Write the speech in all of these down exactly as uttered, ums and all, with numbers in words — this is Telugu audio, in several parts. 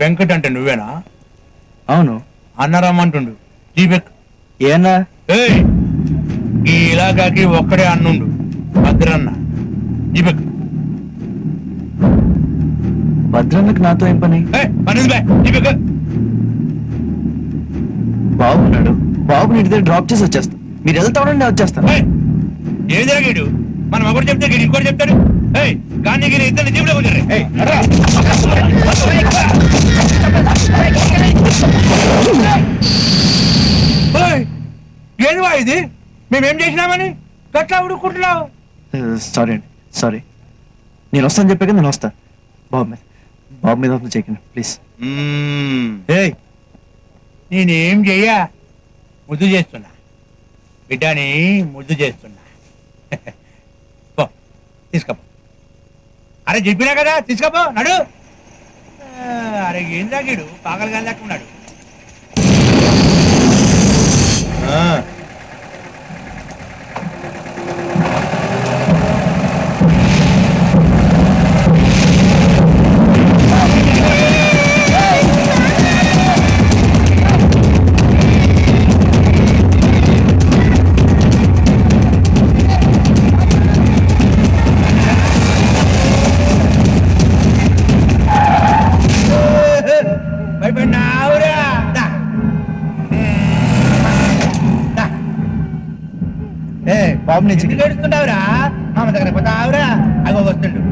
వెంకట్ అంటే నువ్వేనా? అవును అన్నారామ్ అంటుండు. దీపక్ ఏనా? ఈ ఇలాకాకి ఒక్కడే అన్నుండు భద్రన్న. దీపక్ భద్రన్నకి నాతో ఏం పని? బాబున్నాడు, బాబుని ఇంటి దగ్గర డ్రాప్ చేసి వచ్చేస్తా. మీరు వెళ్తా ఉండండి, నేను వచ్చేస్తాను. ఏదిరా గీడు, మనం ఒకటి చెప్తే గీడు ఇంకోటి చెప్తాడు. కానీ గీడు ఇద్దరు జీవులో కూర్చోరు. ఏదివా ఇది? మేమేం చేసినామని గట్లా ఉడుకుంటున్నావు? సారీ అండి, సారీ. నేను వస్తాను చెప్పాక నేను వస్తా. బాబు మీద బాబు మీద వస్తుంది చెక్కిన ప్లీజ్. నేనేం చెయ్యా, ముద్దు చేస్తున్నా బిడ్డాని, ముద్దు చేస్తున్నా. తీసుకపో, అరే చెప్పినా కదా తీసుకపో నాడు. అరే ఏం తాగాడు, పాకలు కానీ లేకున్నాడు. డుతున్నావురా మామ దగ్గర పోతావురా, అగో వస్తుండు.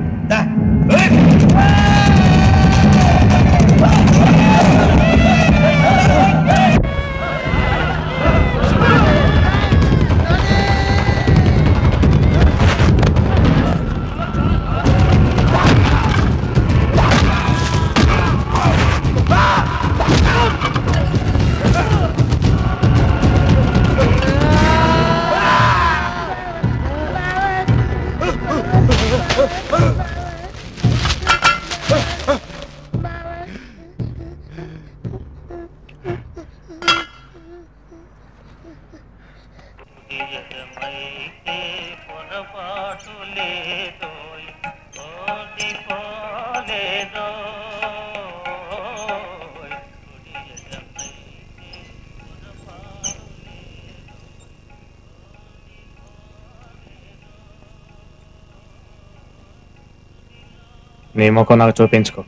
నీ ముఖం నాకు చూపించుకో,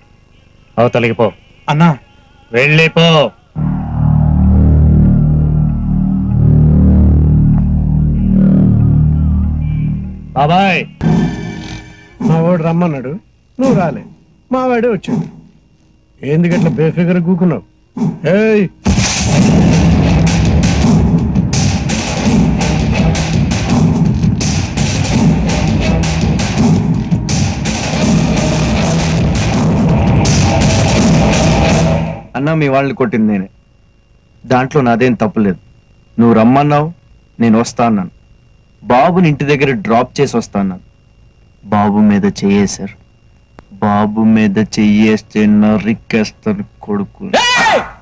అవతలిగిపో అన్నా, వెళ్ళిపో. బాబాయ్ మా వాడు రమ్మన్నాడు, నువ్వు రాలే, మా వాడే వచ్చాడు. ఎందుకట్లా బేఫిగర్ కూకున్నావు? ఏయ్ అన్నా, మీ వాళ్ళని కొట్టింది నేనే, దాంట్లో నాదేం తప్పులేదు. నువ్వు రమ్మన్నావు, నేను వస్తా అన్నాను, బాబుని ఇంటి దగ్గర డ్రాప్ చేసి వస్తా అన్నాను. బాబు మీద చెయ్యేశారు, బాబు మీద చెయ్యేస్తే నా రిక్కేస్తాను కొడుకు.